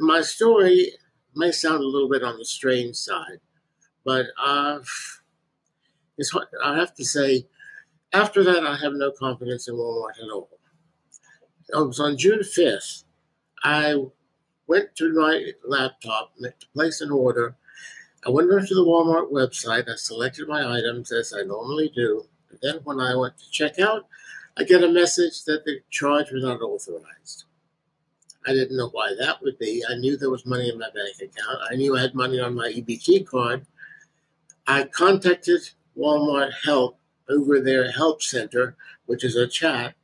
My story may sound a little bit on the strange side, but it's hard, I have to say, after that, I have no confidence in Walmart at all. It was on June 5th, I went to my laptop to place an order. I went to the Walmart website. I selected my items as I normally do. And then when I went to check out, I get a message that the charge was not authorized. I didn't know why that would be. I knew there was money in my bank account. I knew I had money on my EBT card. I contacted Walmart Help over their help center, which is a chat.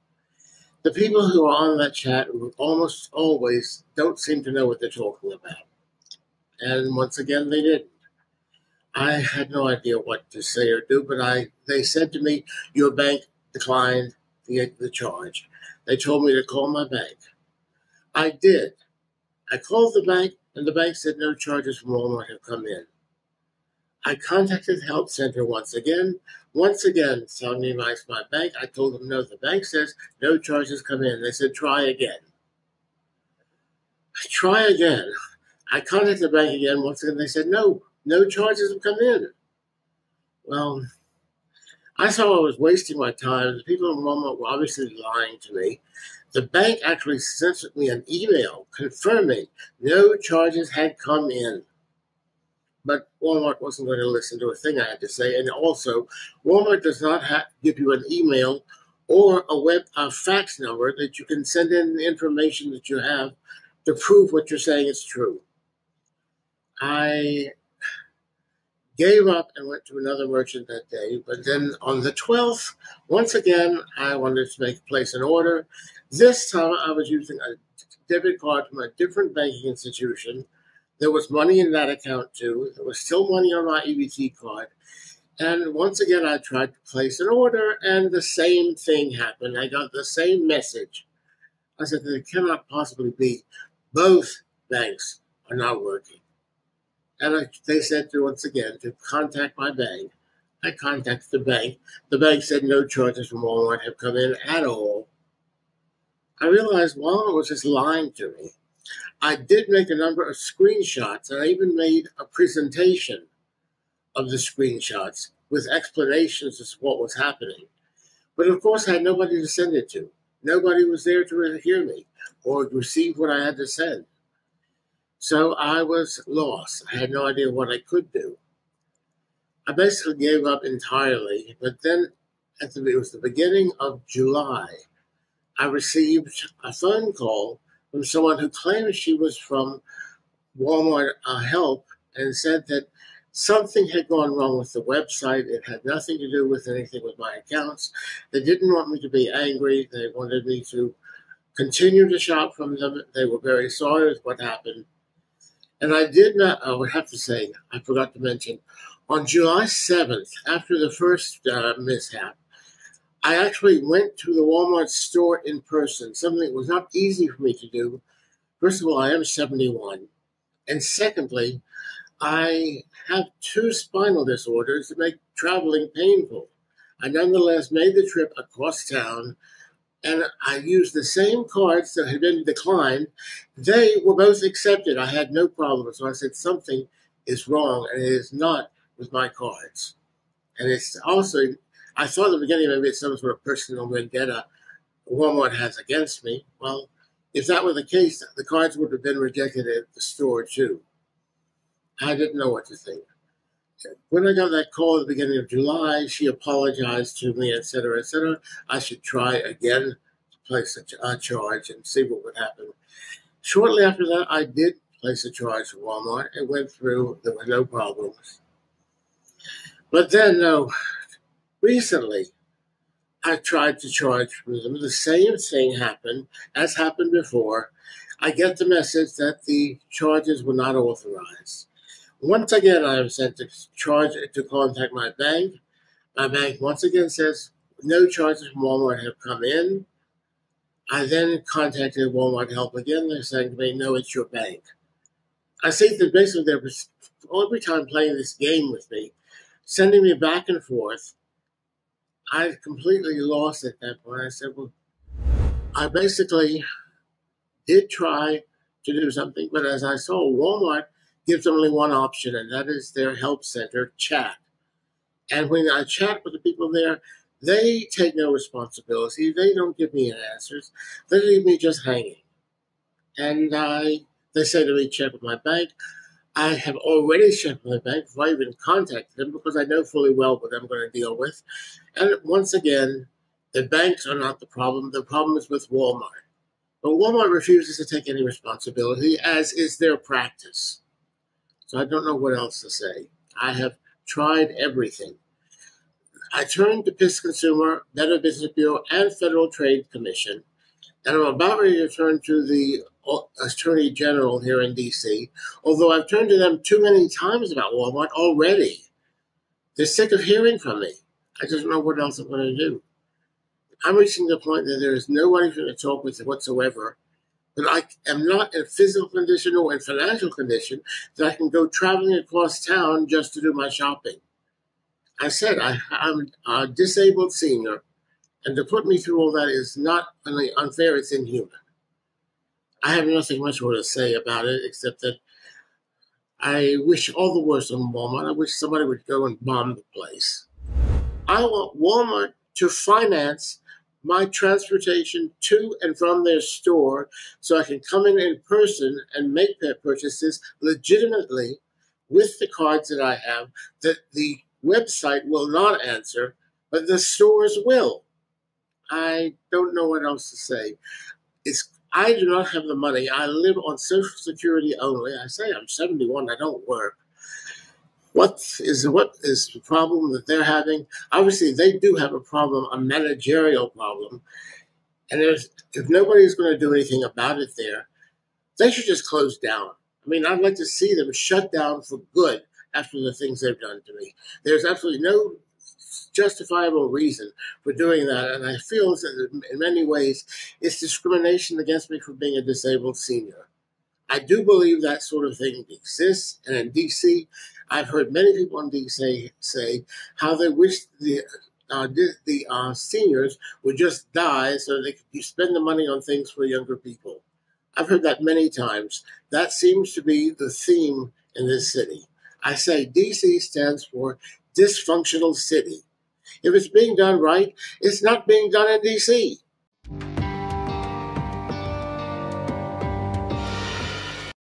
The people who are on that chat almost always don't seem to know what they're talking about. And once again, they didn't. I had no idea what to say or do, but they said to me, your bank declined the charge. They told me to call my bank. I did. I called the bank, and the bank said no charges from Walmart have come in. I contacted the help center once again. Once again, somebody advised my bank. I told them, no, the bank says no charges come in. They said, try again. Try again. I contacted the bank again. Once again, they said, no charges have come in. Well, I saw I was wasting my time. The people in Walmart were obviously lying to me. The bank actually sent me an email confirming no charges had come in. But Walmart wasn't going to listen to a thing I had to say. And also, Walmart does not give you an email or a fax number that you can send in the information that you have to prove what you're saying is true. I gave up and went to another merchant that day. But then on the 12th, once again, I wanted to place an order. This time, I was using a debit card from a different banking institution. There was money in that account, too. There was still money on my EBT card. And once again, I tried to place an order, and the same thing happened. I got the same message. I said, there cannot possibly be. Both banks are not working. And they said, once again, to contact my bank. I contacted the bank. The bank said no charges from Walmart have come in at all. I realized Walmart was just lying to me. I did make a number of screenshots, and I even made a presentation of the screenshots with explanations as to what was happening. But of course, I had nobody to send it to. Nobody was there to hear me or receive what I had to send. So I was lost. I had no idea what I could do. I basically gave up entirely, but then it was the beginning of July. I received a phone call from someone who claimed she was from Walmart Help and said that something had gone wrong with the website. It had nothing to do with anything with my accounts. They didn't want me to be angry. They wanted me to continue to shop from them. They were very sorry with what happened. And I did not, I would have to say, I forgot to mention, on July 7th, after the first mishap, I actually went to the Walmart store in person, something that was not easy for me to do. First of all, I am 71. And secondly, I have two spinal disorders that make traveling painful. I nonetheless made the trip across town, and I used the same cards that had been declined. They were both accepted. I had no problem. So I said, something is wrong, and it is not with my cards. And it's also, I thought in the beginning maybe it's some sort of personal vendetta Walmart has against me. Well, if that were the case, the cards would have been rejected at the store too. I didn't know what to think. When I got that call at the beginning of July, she apologized to me, etc., etc. I should try again to place a charge and see what would happen. Shortly after that, I did place a charge for Walmart. It went through. There were no problems. But then, no. Recently, I tried to charge for them. The same thing happened as happened before. I get the message that the charges were not authorized. Once again, I am sent to contact my bank. My bank once again says no charges from Walmart have come in. I then contacted Walmart Help again. They're saying to me, no, it's your bank. I see that basically they're every time playing this game with me, sending me back and forth. I completely lost at that point. I said, well, I basically did try to do something. But as I saw, Walmart gives only one option, and that is their help center, chat. And when I chat with the people there, they take no responsibility. They don't give me answers. They leave me just hanging. And they say to me, check with my bank. I have already checked with my bank before I even contacted them, because I know fully well what I'm going to deal with. And once again, the banks are not the problem. The problem is with Walmart. But Walmart refuses to take any responsibility, as is their practice. So I don't know what else to say. I have tried everything. I turned to PissedConsumer, Better Business Bureau, and Federal Trade Commission, and I'm about ready to turn to the Attorney General here in D.C., although I've turned to them too many times about Walmart already. They're sick of hearing from me. I just don't know what else I'm going to do. I'm reaching the point that there is nobody for me to talk with whatsoever, but I am not in physical condition or in financial condition that I can go traveling across town just to do my shopping. I said I'm a disabled senior, and to put me through all that is not only unfair, it's inhuman. I have nothing much more to say about it, except that I wish all the worst on Walmart. I wish somebody would go and bomb the place. I want Walmart to finance my transportation to and from their store so I can come in person and make their purchases legitimately with the cards that I have that the website will not answer, but the stores will. I don't know what else to say. I do not have the money. I live on Social Security only. I say I'm 71. I don't work. What is the problem that they're having? Obviously, they do have a problem, a managerial problem. And if nobody's going to do anything about it there, they should just close down. I mean, I'd like to see them shut down for good after the things they've done to me. There's absolutely no justifiable reason for doing that, and I feel that in many ways it's discrimination against me for being a disabled senior. I do believe that sort of thing exists, and in D.C., I've heard many people in D.C. say how they wish the seniors would just die so they could spend the money on things for younger people. I've heard that many times. That seems to be the theme in this city. I say D.C. stands for dysfunctional city. If it's being done right, it's not being done in D.C.